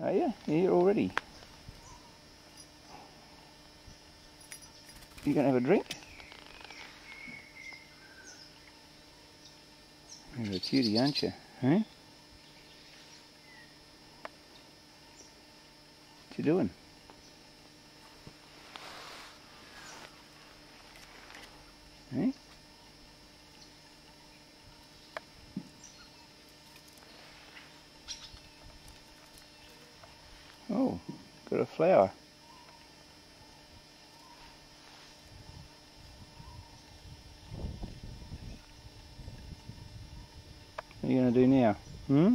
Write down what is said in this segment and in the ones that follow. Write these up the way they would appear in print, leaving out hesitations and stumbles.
Oh yeah, you're here already. You gonna have a drink? You're a cutie, aren't you? Huh? What you doing? Hey? Oh, got a flower. What are you going to do now? Hmm?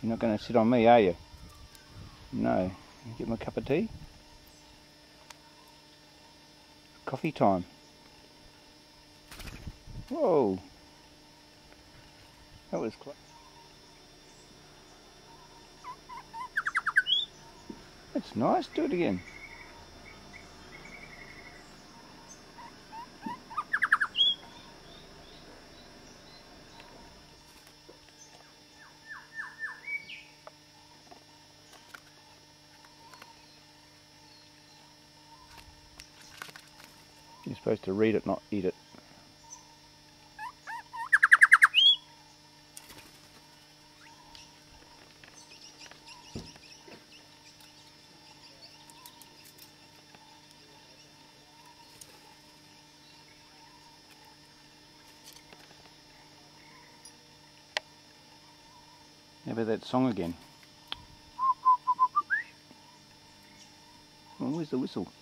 You're not going to sit on me, are you? No. Get my cup of tea? Coffee time. Whoa! That was close. That's nice, do it again. You're supposed to read it, not eat it. How about that song again? Oh, where's the whistle?